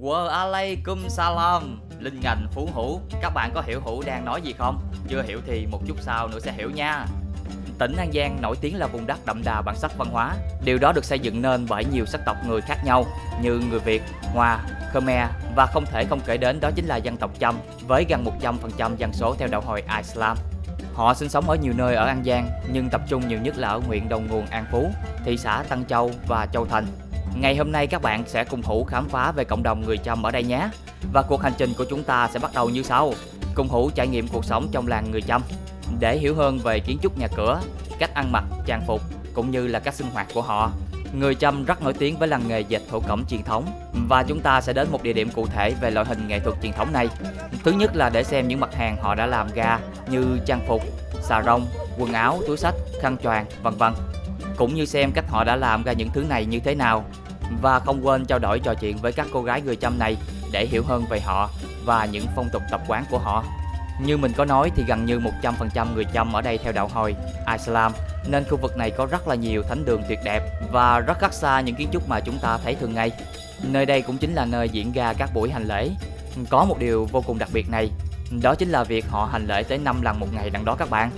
Wa alaikum salam. Linh ngành phú hữu. Các bạn có hiểu Hữu đang nói gì không? Chưa hiểu thì một chút sau nữa sẽ hiểu nha. Tỉnh An Giang nổi tiếng là vùng đất đậm đà bản sắc văn hóa. Điều đó được xây dựng nên bởi nhiều sắc tộc người khác nhau như người Việt, Hoa, Khmer và không thể không kể đến đó chính là dân tộc Chăm với gần 100% dân số theo đạo Hồi Islam. Họ sinh sống ở nhiều nơi ở An Giang nhưng tập trung nhiều nhất là ở huyện đầu nguồn An Phú, thị xã Tân Châu và Châu Thành. Ngày hôm nay các bạn sẽ cùng Hữu khám phá về cộng đồng người Chăm ở đây nhé. Và cuộc hành trình của chúng ta sẽ bắt đầu như sau. Cùng Hữu trải nghiệm cuộc sống trong làng người Chăm để hiểu hơn về kiến trúc nhà cửa, cách ăn mặc, trang phục cũng như là cách sinh hoạt của họ. Người Chăm rất nổi tiếng với làng nghề dệt thổ cẩm truyền thống và chúng ta sẽ đến một địa điểm cụ thể về loại hình nghệ thuật truyền thống này. Thứ nhất là để xem những mặt hàng họ đã làm ra như trang phục, xà rông, quần áo, túi xách, khăn choàng, vân vân. Cũng như xem cách họ đã làm ra những thứ này như thế nào. Và không quên trao đổi trò chuyện với các cô gái người Chăm này để hiểu hơn về họ và những phong tục tập quán của họ. Như mình có nói thì gần như 100% người Chăm ở đây theo đạo Hồi Islam, nên khu vực này có rất là nhiều thánh đường tuyệt đẹp và rất khác xa những kiến trúc mà chúng ta thấy thường ngày. Nơi đây cũng chính là nơi diễn ra các buổi hành lễ. Có một điều vô cùng đặc biệt này, đó chính là việc họ hành lễ tới 5 lần một ngày đằng đó các bạn.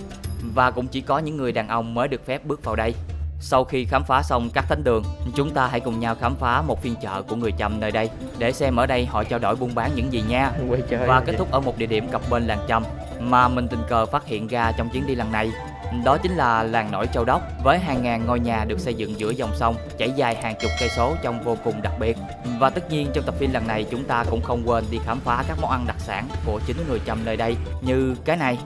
Và cũng chỉ có những người đàn ông mới được phép bước vào đây. Sau khi khám phá xong các thánh đường, chúng ta hãy cùng nhau khám phá một phiên chợ của người Chăm nơi đây để xem ở đây họ trao đổi buôn bán những gì nha. Và kết thúc ở một địa điểm cặp bên làng Chăm mà mình tình cờ phát hiện ra trong chuyến đi lần này. Đó chính là làng nổi Châu Đốc với hàng ngàn ngôi nhà được xây dựng giữa dòng sông chảy dài hàng chục cây số trông vô cùng đặc biệt. Và tất nhiên trong tập phim lần này chúng ta cũng không quên đi khám phá các món ăn đặc sản của chính người Chăm nơi đây như cái này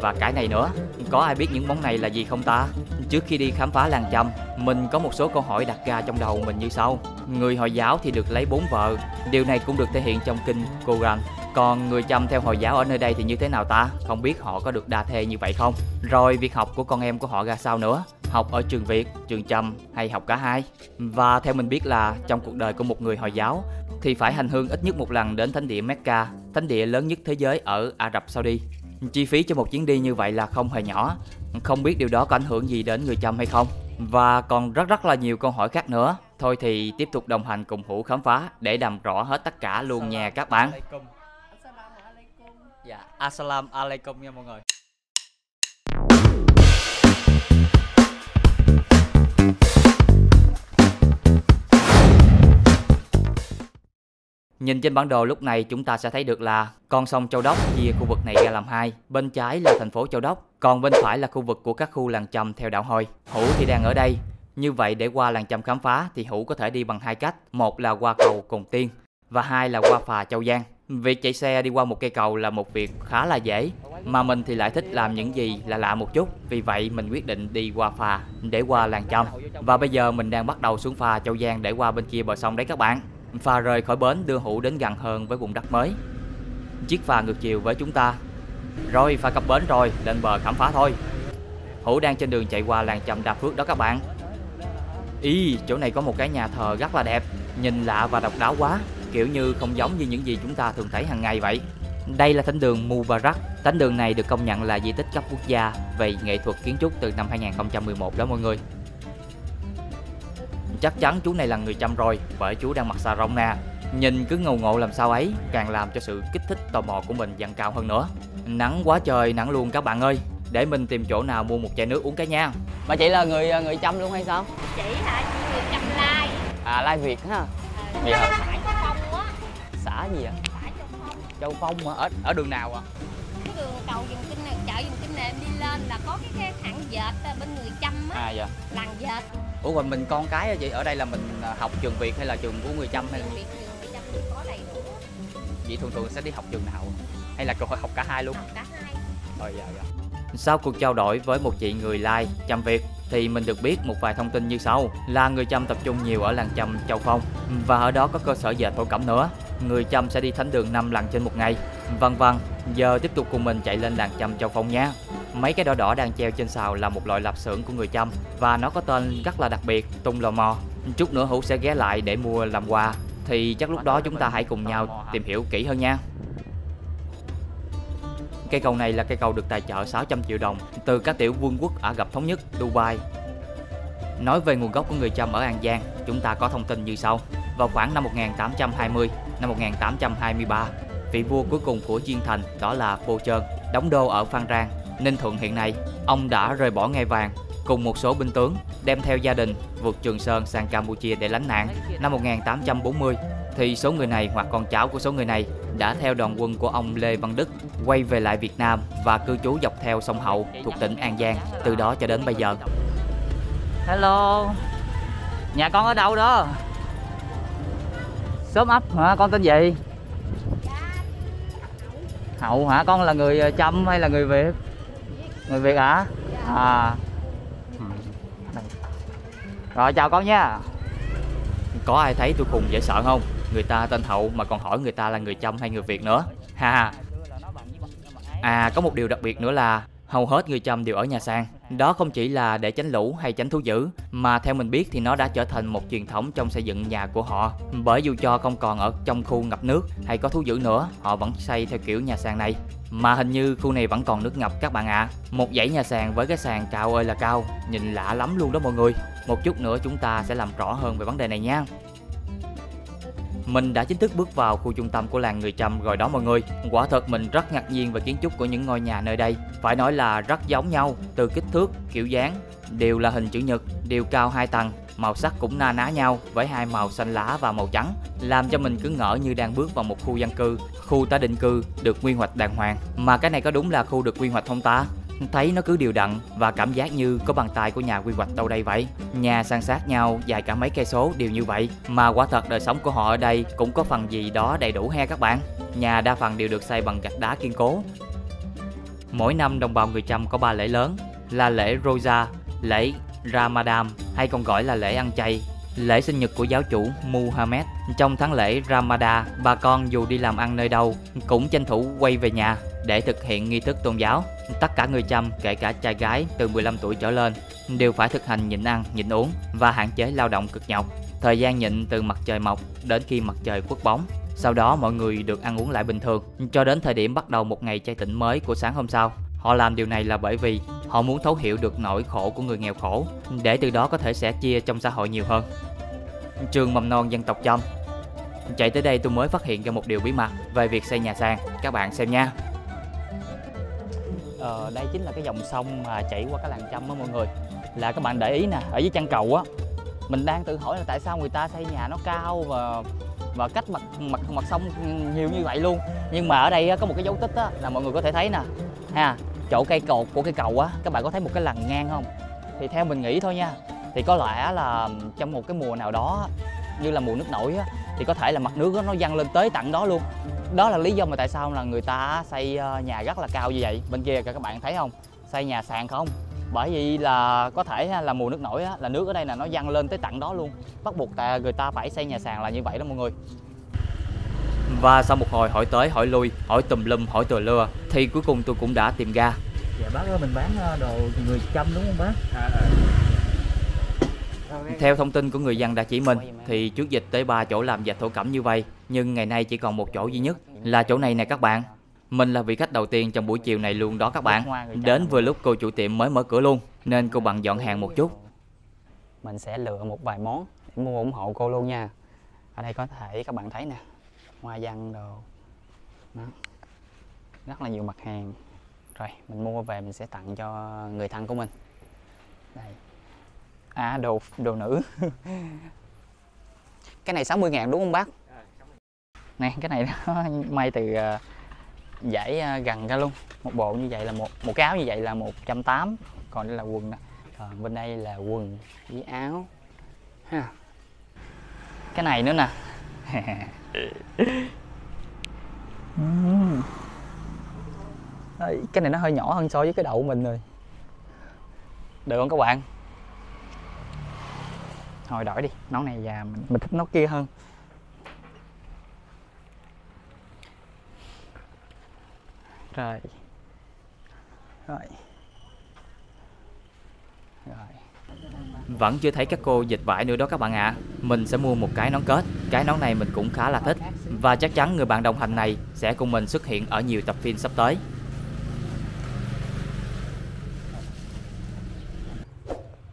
và cái này nữa. Có ai biết những món này là gì không ta? Trước khi đi khám phá làng Chăm, mình có một số câu hỏi đặt ra trong đầu mình như sau. Người Hồi giáo thì được lấy 4 vợ, điều này cũng được thể hiện trong kinh Quran. Còn người Chăm theo Hồi giáo ở nơi đây thì như thế nào ta? Không biết họ có được đa thê như vậy không? Rồi việc học của con em của họ ra sao nữa? Học ở trường Việt, trường Chăm hay học cả hai? Và theo mình biết là trong cuộc đời của một người Hồi giáo thì phải hành hương ít nhất một lần đến thánh địa Mecca, thánh địa lớn nhất thế giới ở Ả Rập Saudi. Chi phí cho một chuyến đi như vậy là không hề nhỏ. Không biết điều đó có ảnh hưởng gì đến người Chăm hay không. Và còn rất là nhiều câu hỏi khác nữa. Thôi thì tiếp tục đồng hành cùng Hữu khám phá để làm rõ hết tất cả luôn nha các bạn. Dạ, assalamu alaikum nha mọi người. Nhìn trên bản đồ lúc này chúng ta sẽ thấy được là con sông Châu Đốc chia khu vực này ra làm hai. Bên trái là thành phố Châu Đốc, còn bên phải là khu vực của các khu làng Chăm theo đạo Hồi. Hữu thì đang ở đây. Như vậy để qua làng Chăm khám phá thì Hữu có thể đi bằng hai cách. Một là qua cầu Cồn Tiên và hai là qua phà Châu Giang. Việc chạy xe đi qua một cây cầu là một việc khá là dễ. Mà mình thì lại thích làm những gì là lạ một chút. Vì vậy mình quyết định đi qua phà để qua làng Chăm. Và bây giờ mình đang bắt đầu xuống phà Châu Giang để qua bên kia bờ sông đấy các bạn. Phà rời khỏi bến đưa Hữu đến gần hơn với vùng đất mới. Chiếc phà ngược chiều với chúng ta. Rồi phà cập bến rồi, lên bờ khám phá thôi. Hữu đang trên đường chạy qua làng Chăm Đa Phước đó các bạn. Ý, chỗ này có một cái nhà thờ rất là đẹp, nhìn lạ và độc đáo quá, kiểu như không giống như những gì chúng ta thường thấy hàng ngày vậy. Đây là thánh đường Mubarak. Thánh đường này được công nhận là di tích cấp quốc gia về nghệ thuật kiến trúc từ năm 2011 đó mọi người. Chắc chắn chú này là người Chăm rồi, bởi chú đang mặc xà rông nè. Nhìn cứ ngầu ngộ làm sao ấy, càng làm cho sự kích thích tò mò của mình dâng cao hơn nữa. Nắng quá trời, nắng luôn các bạn ơi. Để mình tìm chỗ nào mua một chai nước uống cái nha. Mà chị là người Chăm luôn hay sao? Chị hả? Chị người Chăm Lai. À, Lai Việt ha. Gì hả? Xã Châu Phong á. Xã gì ạ? Xã Châu Phong. Châu Phong hả? Ở đường nào ạ? Cái đường cầu Dòng Kinh này, chợ Dòng Kinh này em đi lên là có cái hãng dệt bên người Chăm á. À dạ. Làng dệt. Ủa còn mình con cái chị ở đây là mình học trường Việt hay là trường của người Chăm hay là gì? Trường Việt, Chăm cũng có đầy đủ. Vậy thường sẽ đi học trường nào? Hay là học cả hai luôn? Học cả hai. Rồi dạ. Sau cuộc trao đổi với một chị người Lai, Chăm Việt thì mình được biết một vài thông tin như sau. Là người Chăm tập trung nhiều ở làng Chăm Châu Phong và ở đó có cơ sở dệt thổ cẩm nữa. Người Chăm sẽ đi thánh đường 5 lần trên một ngày. Vân vân. Giờ tiếp tục cùng mình chạy lên làng Chăm Châu Phong nha. Mấy cái đỏ đỏ đang treo trên sào là một loại lạp xưởng của người Chăm và nó có tên rất là đặc biệt, Tung Lò Mò. Chút nữa Hữu sẽ ghé lại để mua làm quà, thì chắc lúc đó chúng ta hãy cùng nhau tìm hiểu kỹ hơn nha. Cây cầu này là cây cầu được tài trợ 600 triệu đồng từ các tiểu vương quốc Ả Rập Thống Nhất, Dubai. Nói về nguồn gốc của người Chăm ở An Giang, chúng ta có thông tin như sau. Vào khoảng năm 1820, năm 1823, vị vua cuối cùng của Chiên Thành, đó là Bồ Trơn, đóng đô ở Phan Rang, Ninh Thuận hiện nay, ông đã rời bỏ ngai vàng cùng một số binh tướng, đem theo gia đình vượt Trường Sơn sang Campuchia để lánh nạn. Năm 1840 thì số người này hoặc con cháu của số người này đã theo đoàn quân của ông Lê Văn Đức quay về lại Việt Nam và cư trú dọc theo sông Hậu thuộc tỉnh An Giang từ đó cho đến bây giờ. Hello, nhà con ở đâu đó? Xóm ấp hả? Con tên gì? Hậu hả? Con là người Chăm hay là người Việt? Người Việt hả? À. Rồi chào con nha. Có ai thấy tôi khùng dễ sợ không? Người ta tên Hậu mà còn hỏi người ta là người Chăm hay người Việt nữa. Ha. À, có một điều đặc biệt nữa là hầu hết người Chăm đều ở nhà sàn. Đó không chỉ là để tránh lũ hay tránh thú dữ, mà theo mình biết thì nó đã trở thành một truyền thống trong xây dựng nhà của họ. Bởi dù cho không còn ở trong khu ngập nước hay có thú dữ nữa, họ vẫn xây theo kiểu nhà sàn này. Mà hình như khu này vẫn còn nước ngập các bạn ạ. Một dãy nhà sàn với cái sàn cao ơi là cao, nhìn lạ lắm luôn đó mọi người. Một chút nữa chúng ta sẽ làm rõ hơn về vấn đề này nha. Mình đã chính thức bước vào khu trung tâm của làng người Chăm rồi đó mọi người. Quả thật mình rất ngạc nhiên về kiến trúc của những ngôi nhà nơi đây. Phải nói là rất giống nhau, từ kích thước, kiểu dáng, đều là hình chữ nhật, đều cao 2 tầng. Màu sắc cũng na ná nhau với hai màu xanh lá và màu trắng, làm cho mình cứ ngỡ như đang bước vào một khu dân cư, khu tái định cư được quy hoạch đàng hoàng. Mà cái này có đúng là khu được quy hoạch không ta? Thấy nó cứ đều đặn và cảm giác như có bàn tay của nhà quy hoạch đâu đây vậy. Nhà san sát nhau dài cả mấy cây số đều như vậy, mà quả thật đời sống của họ ở đây cũng có phần gì đó đầy đủ he các bạn. Nhà đa phần đều được xây bằng gạch đá kiên cố. Mỗi năm đồng bào người Chăm có 3 lễ lớn là lễ Rosa, lễ Ramadan hay còn gọi là lễ ăn chay, lễ sinh nhật của giáo chủ Muhammad. Trong tháng lễ Ramadan, bà con dù đi làm ăn nơi đâu cũng tranh thủ quay về nhà để thực hiện nghi thức tôn giáo. Tất cả người Chăm, kể cả trai gái từ 15 tuổi trở lên, đều phải thực hành nhịn ăn, nhịn uống và hạn chế lao động cực nhọc. Thời gian nhịn từ mặt trời mọc đến khi mặt trời khuất bóng. Sau đó mọi người được ăn uống lại bình thường cho đến thời điểm bắt đầu một ngày chay tịnh mới của sáng hôm sau. Họ làm điều này là bởi vì họ muốn thấu hiểu được nỗi khổ của người nghèo khổ, để từ đó có thể sẻ chia trong xã hội nhiều hơn. Trường mầm non dân tộc Chăm. Chạy tới đây tôi mới phát hiện ra một điều bí mật về việc xây nhà sàn, các bạn xem nha. Đây chính là cái dòng sông mà chảy qua cái làng Chăm đó mọi người. Là các bạn để ý nè, ở dưới chân cầu á, mình đang tự hỏi là tại sao người ta xây nhà nó cao và cách mặt sông nhiều như vậy luôn. Nhưng mà ở đây có một cái dấu tích á, là mọi người có thể thấy nè ha, chỗ cây cột của cây cầu á, các bạn có thấy một cái lằn ngang không? Thì theo mình nghĩ thôi nha, thì có lẽ là trong một cái mùa nào đó, như là mùa nước nổi á, thì có thể là mặt nước nó dâng lên tới tận đó luôn. Đó là lý do mà tại sao là người ta xây nhà rất là cao như vậy. Bên kia các bạn thấy không, xây nhà sàn không? Bởi vì là có thể là mùa nước nổi á, là nước ở đây là nó dâng lên tới tận đó luôn, bắt buộc tại người ta phải xây nhà sàn là như vậy đó mọi người. Và sau một hồi hỏi tới hỏi lui, hỏi tùm lum hỏi tùa lưa, thì cuối cùng tôi cũng đã tìm ra. Dạ bác ơi, mình bán đồ người Chăm đúng không bác? Theo thông tin của người dân đã chỉ mình, thì trước dịch tới 3 chỗ làm dệt thổ cẩm như vậy, nhưng ngày nay chỉ còn một chỗ duy nhất là chỗ này nè các bạn. Mình là vị khách đầu tiên trong buổi chiều này luôn đó các bạn. Đến vừa lúc cô chủ tiệm mới mở cửa luôn, nên cô bận dọn hàng một chút. Mình sẽ lựa một vài món để mua ủng hộ cô luôn nha. Ở đây có thể các bạn thấy nè, hoa văn đồ đó, rất là nhiều mặt hàng. Rồi mình mua về mình sẽ tặng cho người thân của mình. Đây. À, đồ nữ. Cái này 60.000 đúng không bác? Nè, cái này nó may từ dải gần ra luôn. Một bộ như vậy là một cái áo như vậy là 180. Còn đây là quần đó. Còn bên đây là quần với áo ha. Cái này nữa nè. Cái này nó hơi nhỏ hơn so với cái đầu của mình rồi. Được không các bạn? Thôi đổi đi, nón này và mình thích nón kia hơn. Rồi. Vẫn chưa thấy các cô dịch vải nữa đó các bạn ạ. Mình sẽ mua một cái nón kết. Cái nón này mình cũng khá là thích, và chắc chắn người bạn đồng hành này sẽ cùng mình xuất hiện ở nhiều tập phim sắp tới.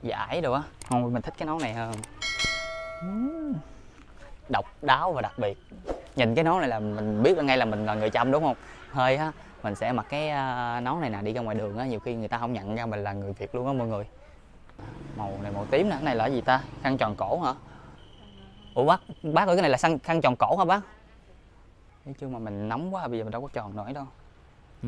Dạ ấy được á. Không, mình thích cái nón này hơn. Độc đáo và đặc biệt. Nhìn cái nón này là mình biết ngay là mình là người Chăm đúng không? Hơi á, mình sẽ mặc cái nón này nè đi ra ngoài đường á, nhiều khi người ta không nhận ra mình là người Việt luôn á mọi người. Màu này màu tím nè, cái này là gì ta? Khăn tròn cổ hả? Ủa bác ơi cái này là khăn tròn cổ hả bác? Chứ mà mình nóng quá bây giờ mình đâu có tròn nổi đâu.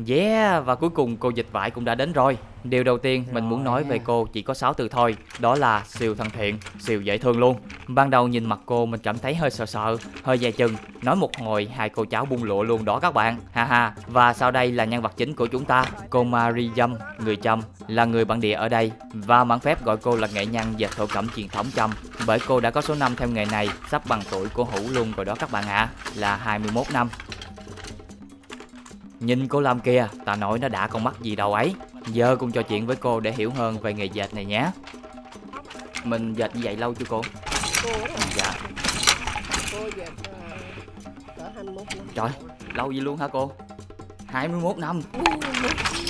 Yeah, và cuối cùng cô Dịch Vải cũng đã đến rồi. Điều đầu tiên mình muốn nói về cô chỉ có 6 từ thôi. Đó là siêu thân thiện, siêu dễ thương luôn. Ban đầu nhìn mặt cô mình cảm thấy hơi sợ sợ, hơi dè chừng. Nói một hồi hai cô cháu bung lụa luôn đó các bạn. Ha ha. Và sau đây là nhân vật chính của chúng ta, cô Mari Dâm, người Chăm, là người bản địa ở đây. Và mãn phép gọi cô là nghệ nhân dệt thổ cẩm truyền thống Chăm, bởi cô đã có số năm theo nghề này sắp bằng tuổi của Hữu luôn rồi đó các bạn ạ. Là 21 năm. Nhìn cô làm kìa, ta nói nó đã con mắt gì đâu ấy. Giờ cùng trò chuyện với cô để hiểu hơn về nghề dệt này nhé. Mình dệt như vậy lâu chưa cô? Dạ. Cô dệt cỡ 21 năm. Trời, lâu vậy luôn hả cô? 21 năm.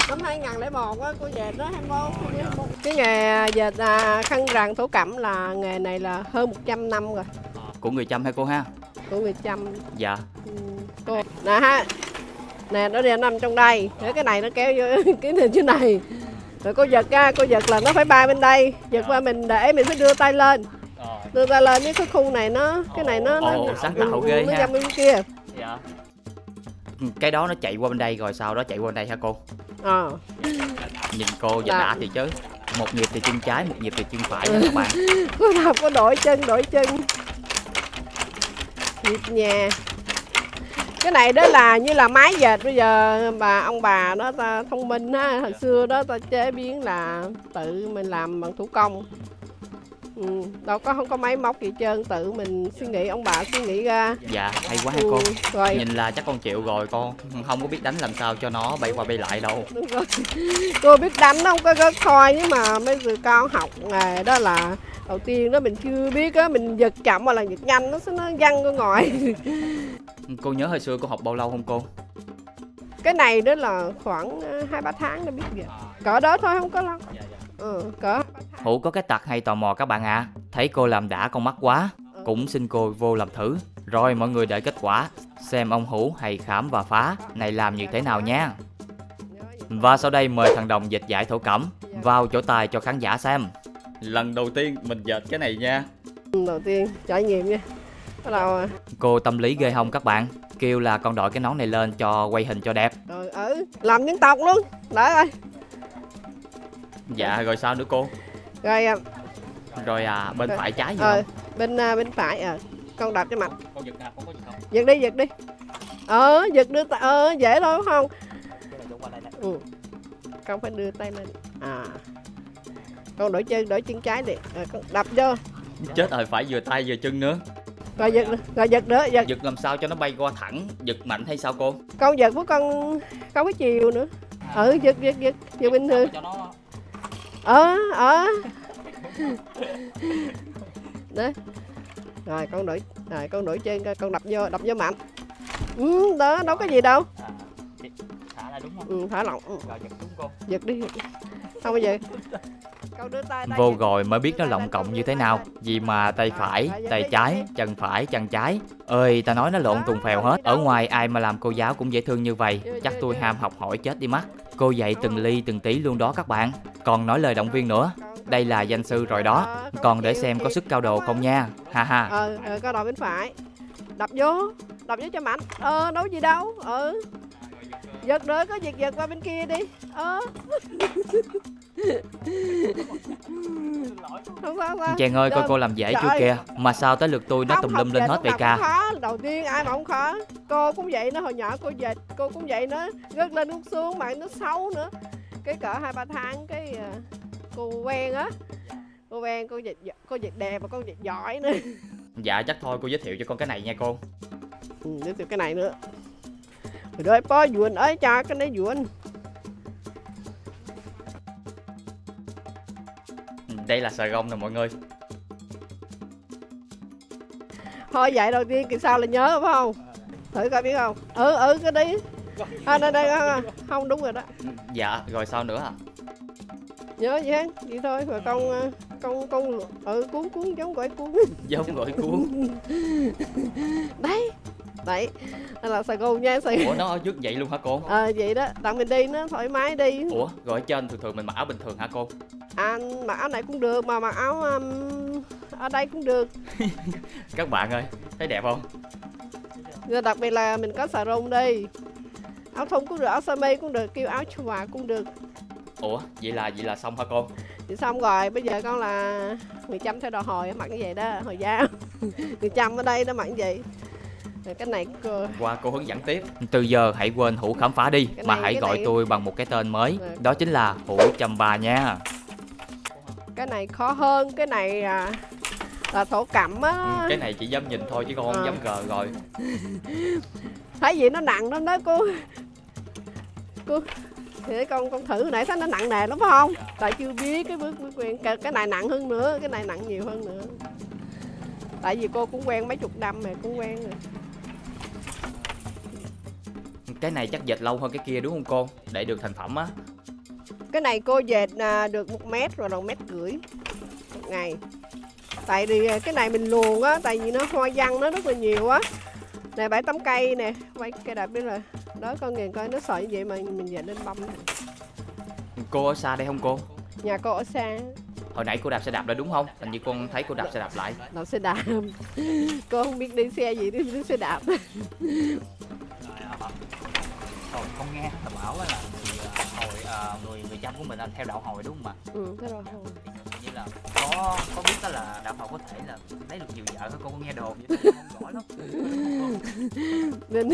Năm 2001 á, cô dệt đó 21. Cái nghề dệt khăn rằn thổ cẩm là nghề này là hơn 100 năm rồi. Của người Chăm hay cô ha? Của người Chăm. Dạ. Cô nè ha. Nè nó nằm trong đây, để cái này nó kéo vô cái này dưới này. Rồi cô giật ra, cô giật là nó phải bay bên đây. Giật qua mình để mình phải đưa tay lên. Đưa tay lên cái khu này nó, cái này nó sáng tạo ghê ha. Nó dâm bên kia. Dạ. Cái đó nó chạy qua bên đây rồi sau đó chạy qua bên đây hả cô? Ờ. Nhìn cô giờ đã thì chứ. Một nhịp thì chân trái, một nhịp thì chân phải các bạn. Cô làm có đổi chân. Nhịp nhà. Cái này đó là như là máy dệt bây giờ ông bà nó ta thông minh á, hồi xưa đó ta chế biến là tự mình làm bằng thủ công. Đâu có không có máy móc gì trơn, tự mình suy nghĩ, ông bà suy nghĩ ra. Dạ hay quá hay cô. Rồi. Nhìn là chắc con chịu rồi, con không có biết đánh làm sao cho nó bay qua bay lại đâu. Đúng rồi. Cô biết đánh nó không có gớt thôi, nhưng mà mấy người con học nghề đó là đầu tiên đó mình chưa biết á, mình giật chậm hoặc là giật nhanh nó văng ra ngoài. Cô nhớ hồi xưa cô học bao lâu không cô? Cái này đó là khoảng 2-3 tháng đã biết vậy. Cỡ đó thôi không có lâu. Cỡ. Hữu có cái tật hay tò mò các bạn ạ. Thấy cô làm đã con mắt quá, cũng xin cô vô làm thử. Rồi mọi người đợi kết quả xem ông Hữu hay khám và phá này làm như thế nào nha. Và sau đây mời thằng Đồng dịch giải thổ cẩm vào chỗ tài cho khán giả xem. Lần đầu tiên mình dệt cái này nha. Đầu tiên trải nghiệm nha. Cô tâm lý ghê hông các bạn, kêu là con đội cái nón này lên cho quay hình cho đẹp. Rồi làm dân tộc luôn. Đấy ơi. Dạ rồi sao nữa cô? Rồi bên phải trái gì không? Bên phải con đạp cái mặt. Con giật đạp, con có gì không? Giật đi. Giật đưa tay, dễ thôi không? Con phải đưa tay lên. Con đổi chân trái đi. Con đập vô. Chết rồi, phải vừa tay vừa chân nữa. Rồi giật nữa. Giật làm sao cho nó bay qua thẳng, giật mạnh hay sao cô? Con giật của con không có chiều nữa. Giật bình thường. Đó. Rồi con đổi chân, con đập vô mạnh. Đó, đâu có gì đâu. Thả là đúng không? Thả lỏng. Rồi giật đúng cô. Giật đi. Không có gì. Vô rồi mới biết nó lộn cộng như thế nào. Vì mà tay phải, tay trái, chân phải, chân trái. Ơi, ta nói nó lộn tùng phèo hết. Ở ngoài ai mà làm cô giáo cũng dễ thương như vậy. Chắc tôi ham học hỏi chết đi mất. Cô dạy từng ly từng tí luôn đó các bạn. Còn nói lời động viên nữa. Đây là danh sư rồi đó. Còn để xem có sức cao độ không nha. Ha ha. Cao độ bên phải. Đập vô cho mạnh. Đâu gì đâu. Giật nữa, có giật qua bên kia đi. Chàng ơi, coi cô làm dễ chưa kìa. Mà sao tới lượt tôi nó tùm lum lên hết vậy ca. Đầu tiên ai mà không khó. Cô cũng vậy nó hồi nhỏ cô dệt. Cô cũng vậy nó rớt lên rớt xuống mà nó xấu nữa. Cái cỡ 2-3 tháng cái cô quen á. Cô dệt đẹp và cô dệt giỏi nữa. Dạ chắc thôi cô giới thiệu cho con cái này nha cô. Giới thiệu cái này nữa. Rồi po vuông ấy cha cái này vuông. Đây là sợi gông nè mọi người. Thôi vậy đầu tiên kỳ sau là nhớ phải không? Thử coi biết không? Cái đấy. Đây không đúng rồi đó. Dạ, rồi sao nữa hả? Nhớ vậy thôi, rồi con Câu luôn. Cuốn giống gỏi cuốn. Giống gỏi cuốn. Đấy. Đấy là Sài Gòn nha Sài Gòn. Ủa nó trước vậy luôn hả cô? Vậy đó, tặng mình đi nó thoải mái đi. Ủa gọi trên thường thường mình mặc áo bình thường hả cô? À mặc áo này cũng được mà mặc áo ở đây cũng được. Các bạn ơi, thấy đẹp không? Rồi đặc biệt là mình có xà rông đi. Áo thun cũng được, áo sơ mi cũng được, kêu áo chùa cũng được. Ủa vậy là xong hả cô? Vậy xong rồi, bây giờ con là người Chăm theo đạo Hồi mặc như vậy đó, Hồi giáo. Người Chăm ở đây nó mặc như vậy. Cái này cô... Qua cô hướng dẫn tiếp. Từ giờ hãy quên Hữu Khám Phá đi cái mà này, hãy gọi này... tôi bằng một cái tên mới. Được. Đó chính là Hữu Chăm Ba nha. Cái này khó hơn. Cái này là thổ cẩm á. Cái này chỉ dám nhìn thôi chứ con không dám gờ rồi. Thấy gì nó nặng lắm đó cô. Thì con thử nãy thấy nó nặng nề lắm phải không? Tại chưa biết cái bước quen. Cái này nặng hơn nữa. Cái này nặng nhiều hơn nữa. Tại vì cô cũng quen mấy chục năm rồi. Cũng quen rồi. Cái này chắc dệt lâu hơn cái kia đúng không cô? Để được thành phẩm á. Cái này cô dệt được 1 mét rồi, đầu 1,5 mét một ngày. Tại vì cái này mình luồn á. Tại vì nó hoa văn nó rất là nhiều á. Nè 7-8 cây nè. Quay cây đạp biết rồi. Đó con nhìn coi nó sợi như vậy mà mình dệt lên bông này. Cô ở xa đây không cô? Nhà cô ở xa. Hồi nãy cô đạp xe đạp lại đúng không? Hình như con thấy cô đạp xe đạp lại. Đạp xe đạp. Cô không biết đi xe gì, đi xe đạp. Không nghe tầm bảo là người Chăm của mình là theo đạo Hồi đúng không ạ? Ừ, theo đạo Hồi. Như là có biết đó là đạo Hồi có thể là lấy được nhiều vợ thôi, cô có nghe đồn vậy không rõ lắm. Nên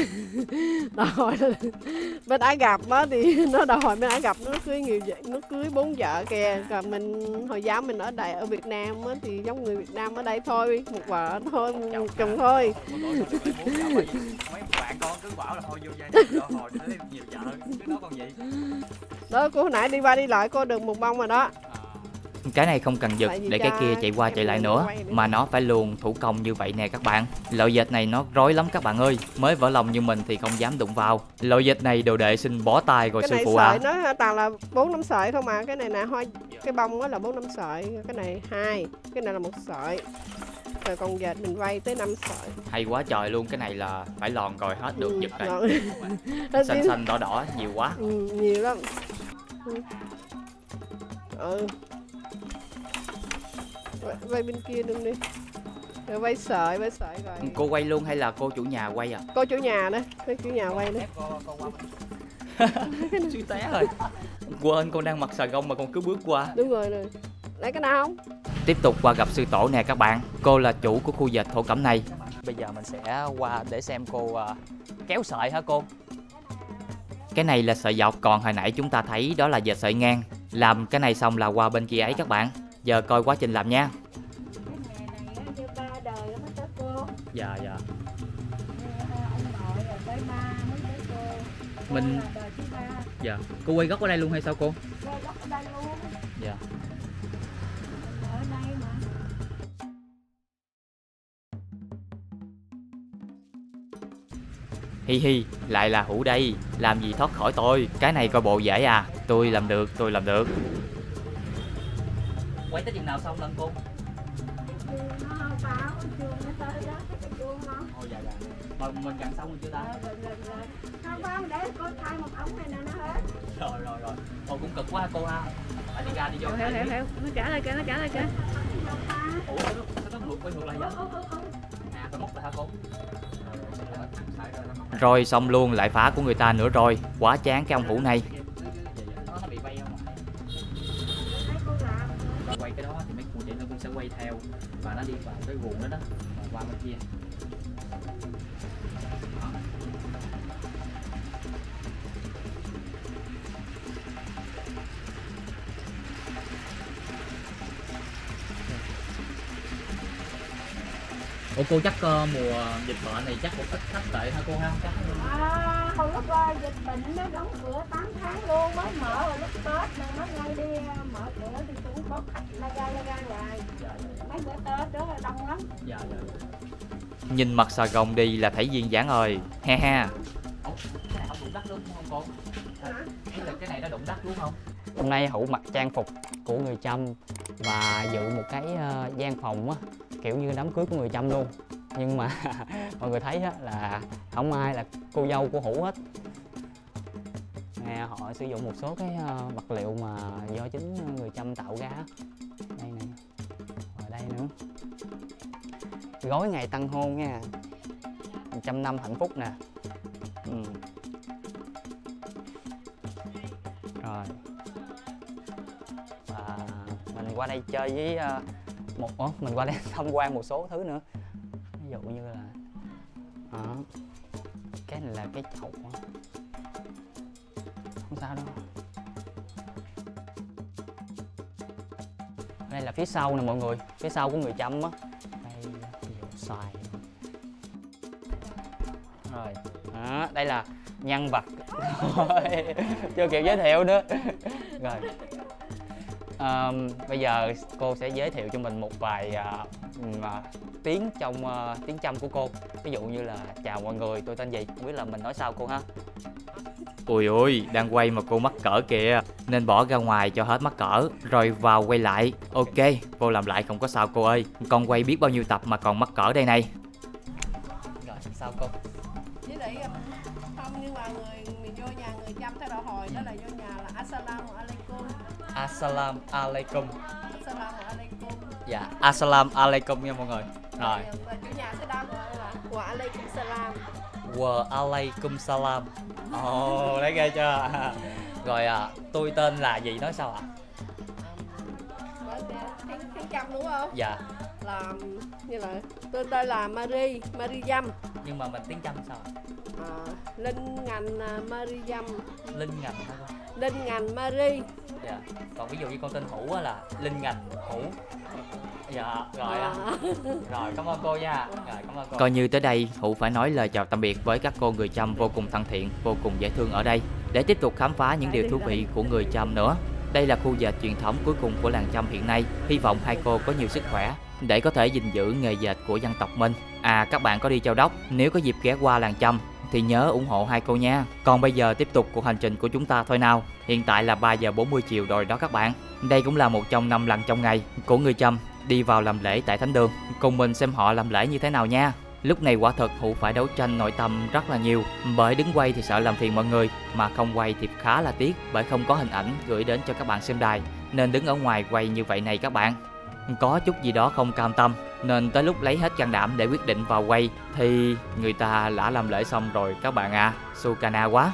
đạo Hồi bên Ả Rập á thì nó đạo Hồi bên Ả Rập nó cưới nhiều vợ, nó cưới 4 vợ kìa. Còn mình Hồi giáo mình ở đây ở Việt Nam á thì giống người Việt Nam ở đây thôi, 1 vợ thôi, 1 chồng thôi. Mấy bạn con cứ bảo là thôi vô gia đình đạo Hồi để nhiều vợ cứ nói con vậy. Đó cô hồi nãy đi qua đi lại cô được 1 bông rồi đó. Cái này không cần giật để cái kia chạy qua chạy lại nữa. Mà nó phải luồn thủ công như vậy nè các bạn. Loại dệt này nó rối lắm các bạn ơi. Mới vỡ lòng như mình thì không dám đụng vào. Loại dệt này đồ đệ xin bó tay rồi sư phụ ạ. Cái này sợi nó toàn là 4-5 sợi không à. Cái này nè, cái bông đó là 4-5 sợi. Cái này 2, cái này là 1 sợi. Rồi còn dệt mình quay tới 5 sợi. Hay quá trời luôn, cái này là phải lòn rồi hết được giật này. Xanh xanh đỏ đỏ, nhiều quá. Nhiều lắm. Quay bên kia luôn đi. Rồi quay sợi rồi. Cô quay luôn hay là cô chủ nhà quay à? Cô chủ nhà đó, cô chủ nhà quay đi. Suy té rồi. Quên con đang mặc xà gông mà con cứ bước qua. Đúng rồi nè. Lấy cái nào không? Tiếp tục qua gặp sư tổ nè các bạn. Cô là chủ của khu dệt thổ cẩm này. Bây giờ mình sẽ qua để xem cô kéo sợi hả cô? Cái này là sợi dọc, còn hồi nãy chúng ta thấy đó là dệt sợi ngang. Làm cái này xong là qua bên kia ấy các bạn. Giờ coi quá trình làm nha. Cái nghề này như 3 đời mới tới cô. Dạ dạ. Ông nội rồi tới ba mới tới cô. Mình đời thứ 3. Dạ. Cô quay gốc ở đây luôn hay sao cô? Quay gốc ở đây luôn. Dạ. Ở đây mà. Hi hi, lại là Hữu đây. Làm gì thoát khỏi tôi. Cái này coi bộ dễ à. Tôi làm được. Quay tới chừng nào xong lần cô? Cái chuông nó báo, cái chuông nó tới đó, cái chuông nó. Ôi dạ dạ. Mình gần xong rồi chưa ta? Rồi. Không không, để cô thay một ống này nè nó hết. Rồi. Ôi cũng cực quá ha cô ha. Phải đi ra đi vô. Hiểu. Nó trả lời kìa. Ủa nó ngược lại vậy? À phải móc lại hả cô? Rồi xong luôn lại phá của người ta nữa rồi. Quá chán cái ông Hữu này. Quay cái đó thì mấy cụ nó cũng sẽ quay theo và nó đi vào cái ruộng đó và qua bên kia. Ủa cô chắc mùa dịch bệnh này chắc cũng ít khách tệ hả cô ha? Hồi lúc dịch bệnh nó đóng cửa 8 tháng luôn mới mở, rồi lúc Tết này nó ngay đi mở cửa thì cũng có khách la ra hoài. Mấy bữa Tết đó là đông lắm. Dạ. Nhìn mặt xà gồng đi là thấy duyên dáng rồi. Ha ha. Ủa, cái này không đụng đất đúng không cô? Hả? Cái này nó đụng đất đúng không? Hôm nay Hữu mặc trang phục của người Chăm. và dự một cái gian phòng á, kiểu như đám cưới của người Chăm luôn. Nhưng mà mọi người thấy á, là không ai là cô dâu của Hữu hết. Nè, họ sử dụng một số cái vật liệu mà do chính người Chăm tạo ra. Đây nè, ở đây nữa. Gói ngày tân hôn nha, 100 năm hạnh phúc nè. Rồi, và mình qua đây chơi với mình qua đây tham quan một số thứ nữa. Ví dụ như là cái này là cái chậu, không sao đâu. Đây là phía sau nè mọi người, phía sau của người Chăm á. Đây xoài. Rồi đó, đây là nhân vật. Chưa kịp giới thiệu nữa. Rồi bây giờ cô sẽ giới thiệu cho mình một vài tiếng trong tiếng Chăm của cô. Ví dụ như là chào mọi người, tôi tên gì, không biết là mình nói sao cô ha. Ôi ôi, đang quay mà cô mắc cỡ kìa, nên bỏ ra ngoài cho hết mắc cỡ rồi vào quay lại. Ok, cô làm lại không có sao cô ơi, con quay biết bao nhiêu tập mà còn mắc cỡ đây này. Rồi sao cô? Với lại không, nhưng mà mình vô nhà người Chăm theo đạo hồi đó là vô nhà là assalamu alaikum. Assalamu alaikum. Assalamu alaikum. Dạ, assalamu alaikum nha mọi người. Rồi. Và chủ nhà sẽ đau là wa alaikum salam. Wa alaikum salam. Ồ, đấy ghê chưa. Rồi tôi tên là gì nói sao ạ? Tháng Chăm đúng không? Dạ. Là như là tôi tên là Mari Dâm. Nhưng mà mình tiếng Chăm sao ạ? Linh ngành Mari Dâm. Linh ngành hả con? Linh ngành Mari. Dạ. Còn ví dụ như con tên Hữu là Linh ngành Hữu. Dạ, rồi rồi, cảm ơn cô nha. Rồi, cảm ơn cô. Coi như tới đây Hữu phải nói lời chào tạm biệt với các cô người Chăm vô cùng thân thiện, vô cùng dễ thương ở đây để tiếp tục khám phá những điều thú vị của người Chăm nữa. Đây là khu dệt truyền thống cuối cùng của làng Chăm hiện nay. Hy vọng hai cô có nhiều sức khỏe để có thể gìn giữ nghề dệt của dân tộc mình. À, các bạn có đi Châu Đốc, nếu có dịp ghé qua làng Chăm thì nhớ ủng hộ hai cô nha. Còn bây giờ tiếp tục cuộc hành trình của chúng ta thôi nào. Hiện tại là 3:40 chiều rồi đó các bạn. Đây cũng là một trong 5 lần trong ngày của người Chăm đi vào làm lễ tại thánh đường. Cùng mình xem họ làm lễ như thế nào nha. Lúc này quả thật Hữu phải đấu tranh nội tâm rất là nhiều, bởi đứng quay thì sợ làm phiền mọi người, mà không quay thì khá là tiếc, bởi không có hình ảnh gửi đến cho các bạn xem đài, nên đứng ở ngoài quay như vậy này các bạn. Có chút gì đó không cam tâm, nên tới lúc lấy hết can đảm để quyết định vào quay thì người ta đã làm lễ xong rồi các bạn ạ. Sukana quá.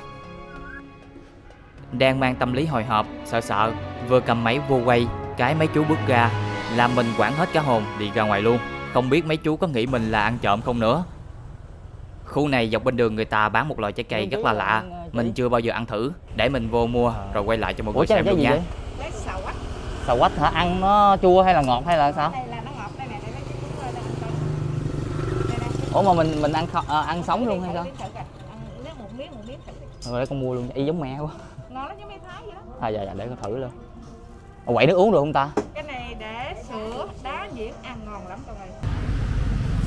Đang mang tâm lý hồi hộp, sợ, vừa cầm máy vô quay, cái mấy chú bước ra làm mình quảng hết cả hồn, đi ra ngoài luôn. Không biết mấy chú có nghĩ mình là ăn trộm không nữa. Khu này dọc bên đường người ta bán một loại trái cây rất là lạ, mình chưa bao giờ ăn thử. Để mình vô mua rồi quay lại cho mọi người xem luôn nha. Sầu quách hả? Ăn nó chua hay là ngọt hay là sao? Đây là nó ngọt đây nè, đây nó chua. Ủa mà mình ăn sống luôn hay sao? Ăn một miếng. Rồi để con mua luôn, y giống mẹ quá. Nó giống mẹ Thái vậy đó. À dạ, để con thử luôn. Quậy nước uống được không ta? Cái này để sữa, đá diễn, ăn ngon lắm con ơi.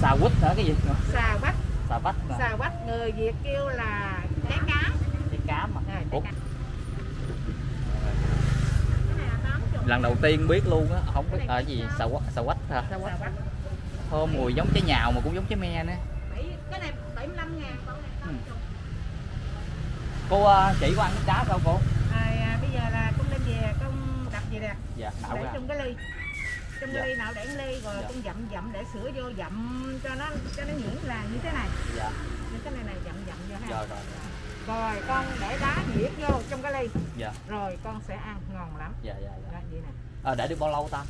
Xà quách hả, cái gì? Xà quách. Xà quách. Xà quách người Việt kêu là trái cá. Trái cá mà. Ủa? Lần đầu tiên biết luôn á, không biết ở gì xà quách hả? Xà quách. Thơm mùi giống trái nhào mà cũng giống trái me nữa. Cái này 75.000 con này. Cô chỉ có ăn nước đá sao cô? Bây giờ là con đem về con đập gì nè. Dạ, đảo ra. Trong cái ly. Trong cái ly nạo để cái ly rồi con dặm để sữa vô dặm cho nó nhuyễn là như thế này. Dạ. Như cái này dặm vô ha. Rồi. Rồi con để đá nhuyễn vô trong cái ly. Dạ. Rồi con sẽ ăn ngon lắm. Dạ. Vậy nè. Để được bao lâu ta?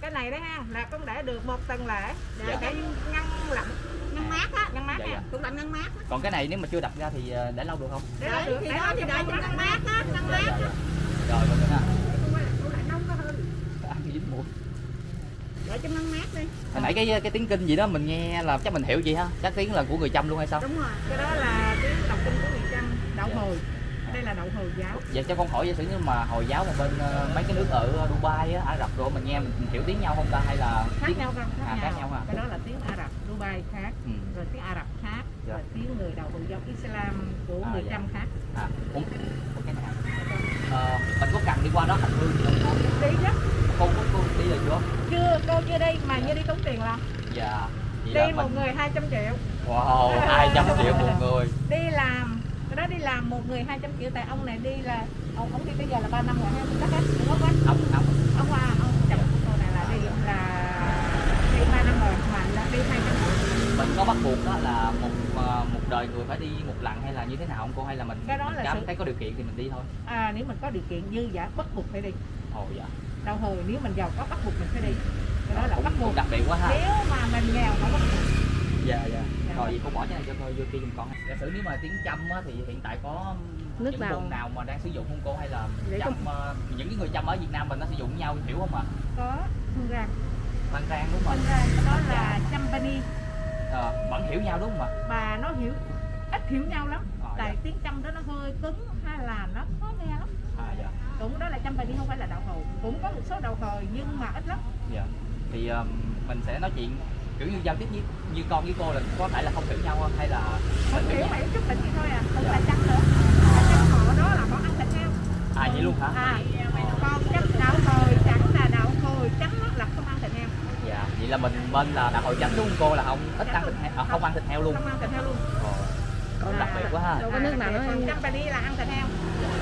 Cái này đấy ha, là con để được 1 tuần lễ để ngăn lạnh, ngăn mát á, dạ. Cũng lạnh ngăn mát. Còn cái này nếu mà chưa đập ra thì để lâu được không? Để được, để nó thì để cho ngăn mát á, ngăn mát á. Rồi con ha. Để cho ngăn mát đi. Hồi nãy cái tiếng kinh gì đó mình nghe là chắc mình hiểu gì ha? Chắc tiếng là của người Chăm luôn hay sao? Đúng rồi, cái đó là tiếng đọc kinh của người Chăm, đậu hồi. Đây là đậu Hồi giáo. Dạ cho con hỏi giả sử như mà Hồi giáo mà bên mấy cái nước ở Dubai á, Ả Rập rồi mình nghe mình hiểu tiếng nhau không ta, hay là khác tiếng... nhau không? Khác nhau hả? Cái đó là tiếng Ả Rập Dubai khác, rồi tiếng Ả Rập khác, rồi tiếng người đầu Hồi giáo Islam của người Chăm khác. Mình có cần đi qua đó hành hương gì không? Đi chứ. Con đi Đi một người 200 triệu. Wow, 200 triệu một người. Đi làm, cái đó đi làm một người 200 triệu, tại ông này đi là ông đi bây giờ là 3 năm rồi ha. Các ông chồng của tôi này là đi 3 năm rồi mà đi 200 triệu. Mình có bắt buộc đó là một đời người phải đi một lần hay là như thế nào không cô, hay là mình cái đó là cảm thấy có điều kiện thì mình đi thôi? À, nếu mình có điều kiện dư giả bắt buộc phải đi. Ồ dạ. Đâu hồi nếu mình giàu có bắt buộc mình phải đi. Cái đó là bắt buộc. Đặc biệt quá ha. Nếu mà mình nghèo không bắt buộc. Dạ dạ. Rồi vậy cô bỏ cái này cho tôi vô kia giùm con. Giả sử nếu mà tiếng Chăm á, thì hiện tại có nước những vùng nào mà đang sử dụng không cô, hay là Chăm, những cái người Chăm ở Việt Nam mình nó sử dụng nhau hiểu không ạ? Có Phan Rang đúng không? Phan Rang đó là Champani. Vẫn hiểu nhau đúng không ạ? Bà nó hiểu ít hiểu nhau lắm. Tại tiếng Chăm đó nó hơi cứng hay là nó khó nghe lắm. Dạ. Cũng đó là Champani, không phải là đạo hồi. Cũng có một số đạo hồi nhưng mà ít lắm. Dạ. Thì mình sẽ nói chuyện kiểu như giao tiếp như con với cô là có thể là không hiểu nhau không? Hay là không hiểu mà chút đỉnh vậy thôi à, không là Chăm nữa. Chăm họ đó là họ ăn thịt heo. À vậy luôn hả? À, con Chăm đạo hồi Chăm là đạo hồi Chăm là không ăn thịt heo. Dạ, vậy là mình bên là đạo hồi Chăm đúng không cô, là không ít ăn thịt heo, không ăn thịt heo luôn. Không ăn thịt heo luôn. Còn đặc biệt quá ha. Đâu có nước nào nữa. Chăm bà đi là ăn thịt heo.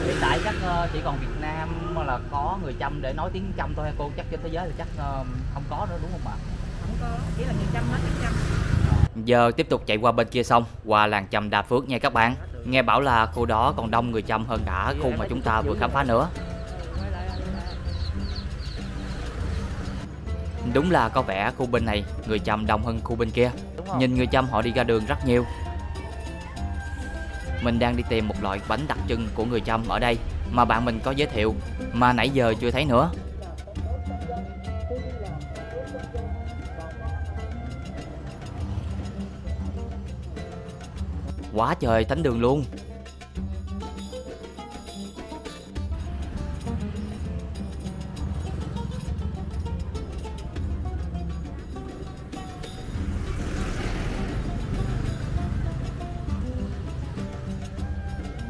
Hiện tại chắc chỉ còn Việt Nam là có người Chăm để nói tiếng Chăm thôi hay cô, chắc trên thế giới là chắc không có nữa đúng không ạ? Không có, chỉ là người Chăm nói tiếng Chăm. Giờ tiếp tục chạy qua bên kia sông, qua làng Chăm Đa Phước nha các bạn. Nghe bảo là khu đó còn đông người Chăm hơn cả khu mà chúng ta vừa khám phá nữa. Đúng là có vẻ khu bên này người Chăm đông hơn khu bên kia. Nhìn người Chăm họ đi ra đường rất nhiều. Mình đang đi tìm một loại bánh đặc trưng của người Chăm ở đây mà bạn mình có giới thiệu mà nãy giờ chưa thấy nữa. Quá trời thánh đường luôn.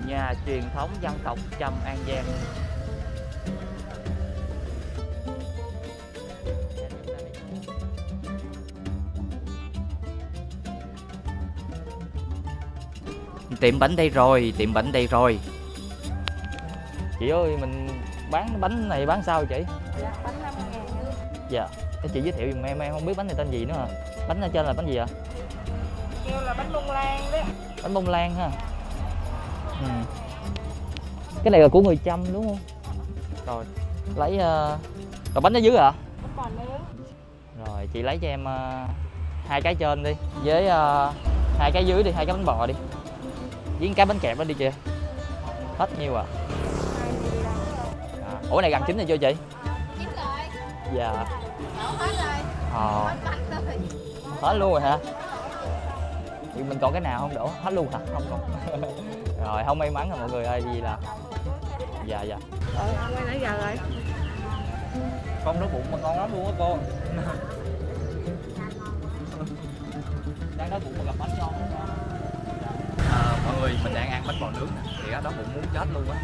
Nhà truyền thống dân tộc Chăm An Giang. Tiệm bánh đây rồi, tiệm bánh đây rồi. Chị ơi, mình bán bánh này bán sao chị? Dạ, bánh 5.000. Dạ, chị giới thiệu giùm em không biết bánh này tên gì nữa hả? Bánh ở trên là bánh gì ạ? Kêu là bánh bông lan đấy. Bánh bông lan ha. Ừ. Cái này là của người Chăm đúng không? Rồi, lấy rồi bánh ở dưới hả? Bánh còn ở dưới. Rồi, chị lấy cho em 2 cái trên đi, với 2 cái dưới đi, 2 cái bánh bò đi. Với cái bánh kẹp đó đi chị. Hết nhiêu à? Ủa này gần chín rồi chưa chị? Chín rồi. Dạ. Hết rồi. Hết luôn rồi hả? Thì mình còn cái nào không đổ? Hết luôn hả? Không còn. Rồi không may mắn rồi mọi người ơi, vì là dạ dạ. Ăn quay nãy giờ rồi. Con đói bụng mà ngon lắm luôn á cô. Đang đói bụng mà gặp bánh ngon. Mọi người, mình đang ăn bánh bò nướng nè, thì đó bụng muốn chết luôn á,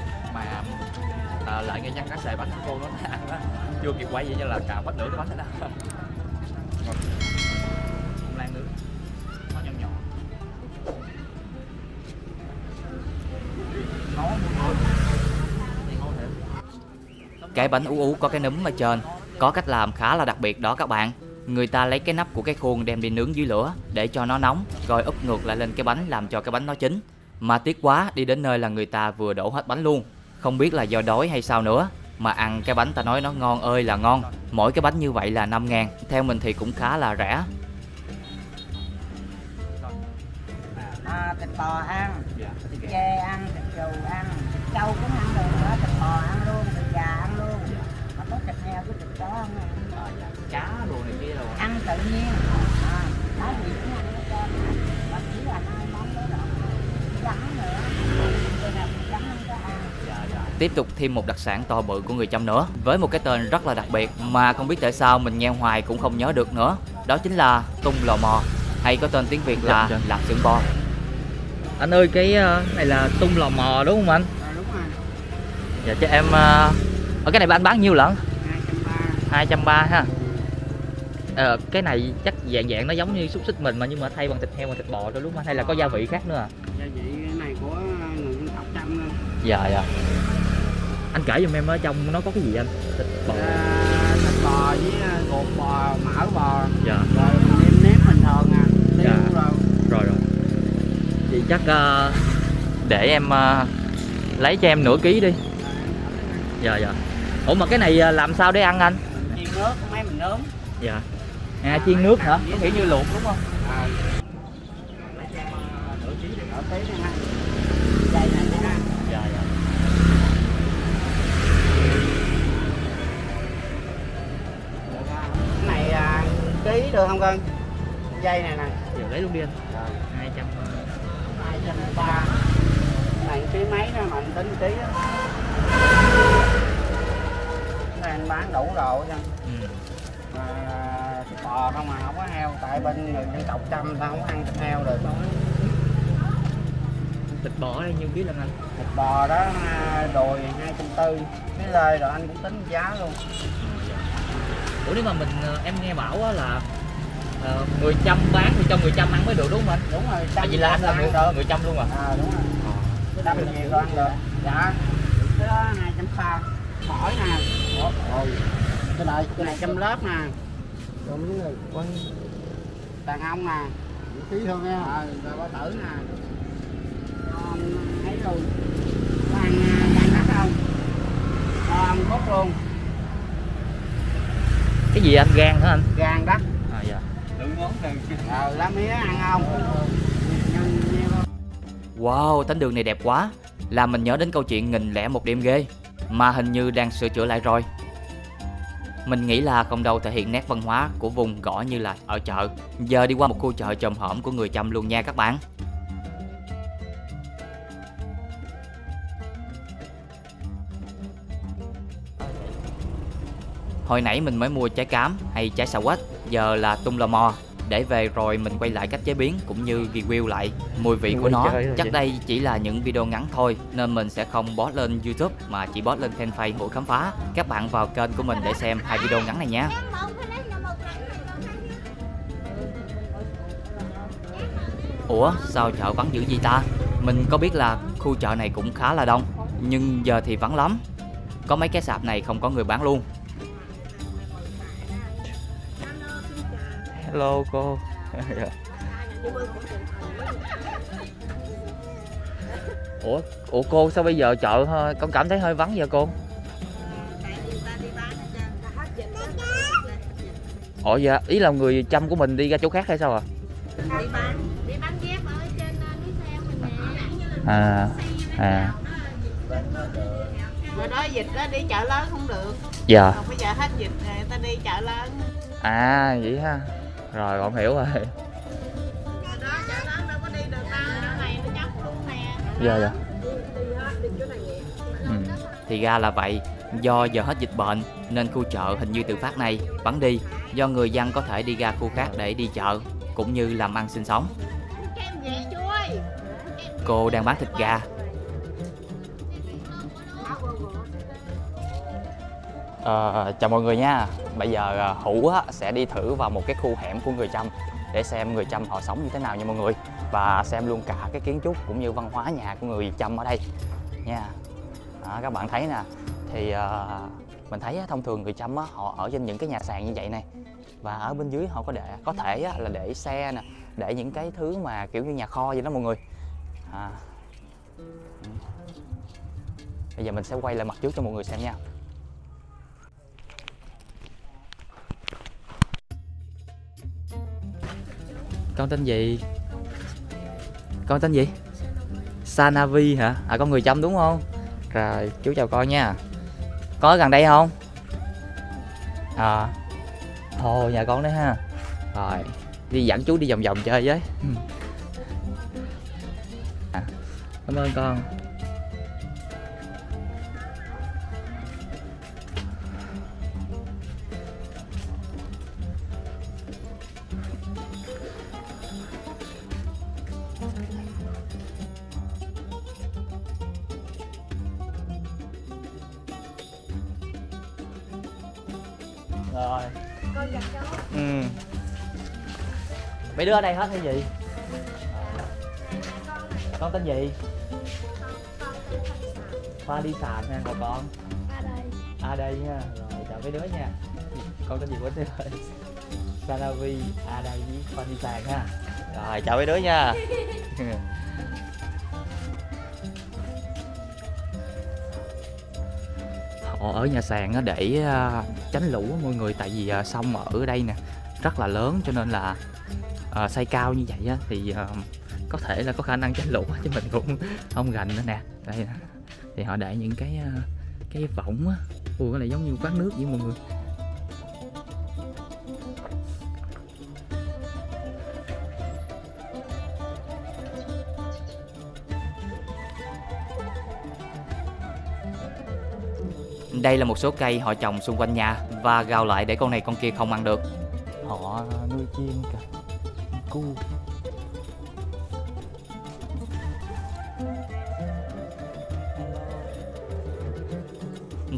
mà lại nghe nhăn cái xề bánh của cô nó ăn á, chưa kịp quay vậy cho là cả bánh nửa bánh hết á. Bông lan nướng, nó nhỏ nhỏ. Cái bánh ú ú có cái nấm ở trên, có cách làm khá là đặc biệt đó các bạn. Người ta lấy cái nắp của cái khuôn đem đi nướng dưới lửa để cho nó nóng, rồi úp ngược lại lên cái bánh làm cho cái bánh nó chín. Mà tiếc quá, đi đến nơi là người ta vừa đổ hết bánh luôn. Không biết là do đói hay sao nữa, mà ăn cái bánh ta nói nó ngon ơi là ngon. Mỗi cái bánh như vậy là 5.000, theo mình thì cũng khá là rẻ. Thịt bò ăn, thịt dê ăn, thịt trâu ăn, trâu cũng ăn được nữa, thịt bò ăn luôn, thịt gà ăn luôn. Mà có thịt heo với thịt chó ăn cá đồ này kia rồi ăn tự nhiên đó gì cũng ăn cho và chỉ là 2 món đó là rắn nữa rồi là rắn ăn cho ăn. Tiếp tục thêm một đặc sản to bự của người Chăm nữa với một cái tên rất là đặc biệt mà không biết tại sao mình nghe hoài cũng không nhớ được nữa, đó chính là tung lò mò, hay có tên tiếng Việt là lạp xưởng bò. Anh ơi, cái này là tung lò mò đúng không anh? Đúng rồi. Dạ cho em ở cái này anh bán nhiêu lận? 230 ha. Cái này chắc dạng nó giống như xúc xích mình mà, nhưng mà thay bằng thịt heo và thịt bò thôi đúng không? Hay là có gia vị khác nữa à? Gia vị này của người dân tộc Chăm luôn. Dạ dạ. Anh kể giùm em ở trong nó có cái gì anh? Thịt bò. Thịt bò với ruột bò, mỡ bò. Dạ. Rồi nêm nếp bình thường à. Dạ. Rồi. Vậy chắc để em lấy cho em nửa ký đi. Dạ. Ủa mà cái này làm sao để ăn anh? Chiên nước, mấy mình nướng. Dạ. À chiên nước hả? Có nghĩa như luộc đúng không? À. Dạ. Cái này ký được không con? Dây này nè. Giờ lấy luôn đi anh. Rồi, 200 203. Này ký mấy đó mình tính ký á. Này anh bán đủ rồi nha. Thịt bò không mà không có heo, tại bên người dân tộc Chăm ta không ăn thịt heo được. Thịt bò đây nhiêu ký lần anh? Thịt bò đó đùi 240, cái lê rồi anh cũng tính giá luôn. Ủa nếu mà em nghe bảo á là người Chăm bán thì cho người Chăm ăn mới được đúng không anh? Đúng rồi. Tại vì là anh là người Chăm luôn à? À đúng rồi. Cái đâm nhiều ăn được. Dạ. Cái 2.3 tỏi nè. Cái này Chăm lớp nè. Đúng rồi, con đàn ông nè. Ký hơn nha. Rồi bao tử nè. Con thấy luôn. Có ăn đàn đất không? Con cốt luôn. Cái gì anh, gan hả anh? Gan đất. À dạ. Đừng món lá mía ăn không? Wow, tánh đường này đẹp quá. Làm mình nhớ đến câu chuyện 1001 đêm ghê, mà hình như đang sửa chữa lại rồi. Mình nghĩ là không đâu thể hiện nét văn hóa của vùng gõ như là ở chợ. Giờ đi qua một khu chợ chồm hổm của người Chăm luôn nha các bạn. Hồi nãy mình mới mua trái cám hay trái xà quách, giờ là tung lò mò. Để về rồi mình quay lại cách chế biến cũng như review lại mùi vị của nó. Chắc đây chỉ là những video ngắn thôi nên mình sẽ không post lên YouTube mà chỉ post lên fanpage Hữu Khám Phá. Các bạn vào kênh của mình để xem hai video ngắn này nha. Ủa sao chợ vắng dữ gì ta? Mình có biết là khu chợ này cũng khá là đông, nhưng giờ thì vắng lắm. Có mấy cái sạp này không có người bán luôn. Hello cô. Ủa cô sao bây giờ chợ con cảm thấy hơi vắng vậy cô? Ủa dạ, ý là người Chăm của mình đi ra chỗ khác hay sao ạ? À? Đi bán dép ở trên núi xe mình nè. À. Bữa đó dịch đó đi chợ lớn không được. Dạ. Còn bây giờ hết dịch rồi người ta đi chợ lớn. À vậy ha. Rồi con hiểu rồi. Dạ. Thì ra là vậy. Do giờ hết dịch bệnh nên khu chợ hình như tự phát này vắng đi, do người dân có thể đi ra khu khác để đi chợ cũng như làm ăn sinh sống. Cô đang bán thịt gà. Chào mọi người nha. Bây giờ Hữu sẽ đi thử vào một cái khu hẻm của người Chăm để xem người Chăm họ sống như thế nào nha mọi người, và xem luôn cả cái kiến trúc cũng như văn hóa nhà của người Chăm ở đây nha. Các bạn thấy nè, thì mình thấy thông thường người Chăm họ ở trên những cái nhà sàn như vậy này, và ở bên dưới họ có thể là để xe nè, để những cái thứ mà kiểu như nhà kho vậy đó mọi người. Bây giờ mình sẽ quay lại mặt trước cho mọi người xem nha. Con tên gì? Con tên gì? Sanavi hả? À con người Chăm đúng không? Rồi, chú chào con nha. Có ở gần đây không? Hồ nhà con đấy ha. Rồi, đi dẫn chú đi vòng vòng chơi với. Cảm ơn con. con gặp cháu. Ừ. Mấy đứa ở đây hết hay gì? Con tên gì? Khoa đi sạp nha, còn con? À đây nha, rồi chào mấy đứa nha. Con tên gì quên rồi? Salavi, à đây với Khoa đi sạp nha. Rồi chào mấy đứa nha. Họ ở nhà sàn để tránh lũ mọi người, tại vì sông ở đây nè rất là lớn, cho nên là xây cao như vậy thì có thể là có khả năng tránh lũ, chứ mình cũng không gành nữa nè. Đây nè, thì họ để những cái võng á, ui cái này giống như quát nước vậy mọi người. Đây là một số cây họ trồng xung quanh nhà và gào lại để con này con kia không ăn được. Họ nuôi chim kìa, cu.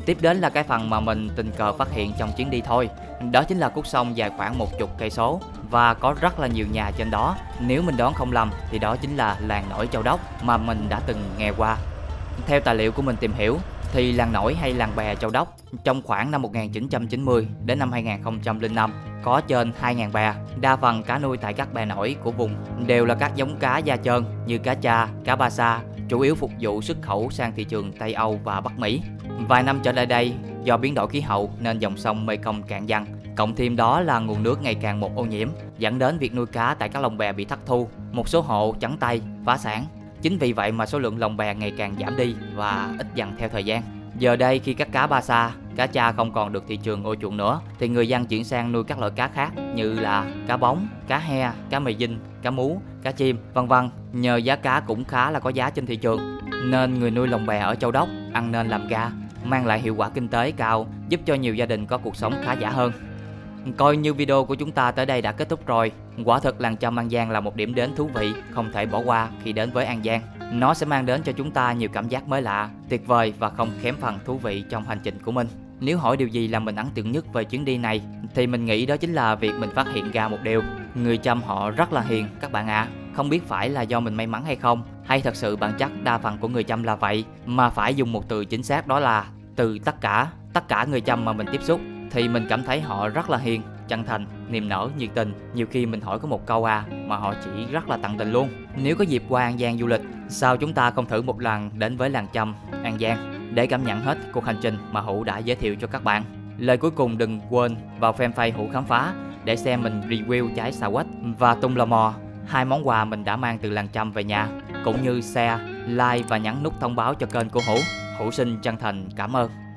Tiếp đến là cái phần mà mình tình cờ phát hiện trong chuyến đi thôi. Đó chính là khúc sông dài khoảng 10 cây số và có rất là nhiều nhà trên đó. Nếu mình đoán không lầm thì đó chính là làng nổi Châu Đốc mà mình đã từng nghe qua. Theo tài liệu của mình tìm hiểu thì làng nổi hay làng bè Châu Đốc trong khoảng năm 1990 đến năm 2005 có trên 2.000 bè. Đa phần cá nuôi tại các bè nổi của vùng đều là các giống cá da trơn như cá tra, cá ba sa, chủ yếu phục vụ xuất khẩu sang thị trường Tây Âu và Bắc Mỹ. Vài năm trở lại đây, do biến đổi khí hậu nên dòng sông Mekong cạn dần, cộng thêm đó là nguồn nước ngày càng một ô nhiễm, dẫn đến việc nuôi cá tại các lồng bè bị thất thu, một số hộ trắng tay, phá sản. Chính vì vậy mà số lượng lồng bè ngày càng giảm đi và ít dần theo thời gian. Giờ đây khi các cá ba sa, cá tra không còn được thị trường ưa chuộng nữa thì người dân chuyển sang nuôi các loại cá khác như là cá bóng, cá he, cá mè dinh, cá mú, cá chim, vân vân. Nhờ giá cá cũng khá là có giá trên thị trường nên người nuôi lồng bè ở Châu Đốc ăn nên làm ra, mang lại hiệu quả kinh tế cao, giúp cho nhiều gia đình có cuộc sống khá giả hơn. Coi như video của chúng ta tới đây đã kết thúc rồi. Quả thật làng Chăm An Giang là một điểm đến thú vị, không thể bỏ qua khi đến với An Giang. Nó sẽ mang đến cho chúng ta nhiều cảm giác mới lạ, tuyệt vời và không kém phần thú vị trong hành trình của mình. Nếu hỏi điều gì làm mình ấn tượng nhất về chuyến đi này thì mình nghĩ đó chính là việc mình phát hiện ra một điều: người Chăm họ rất là hiền các bạn ạ. Không biết phải là do mình may mắn hay không, hay thật sự bản chất đa phần của người Chăm là vậy, mà phải dùng một từ chính xác đó là từ tất cả người Chăm mà mình tiếp xúc thì mình cảm thấy họ rất là hiền, chân thành, niềm nở, nhiệt tình. Nhiều khi mình hỏi có một câu à mà họ chỉ rất là tận tình luôn. Nếu có dịp qua An Giang du lịch, sao chúng ta không thử một lần đến với làng Chăm An Giang để cảm nhận hết cuộc hành trình mà Hữu đã giới thiệu cho các bạn. Lời cuối cùng, đừng quên vào fanpage Hữu Khám Phá để xem mình review trái xà quách và tung lò mò, 2 món quà mình đã mang từ làng Chăm về nhà, cũng như share, like và nhấn nút thông báo cho kênh của Hữu. Hữu xin chân thành cảm ơn.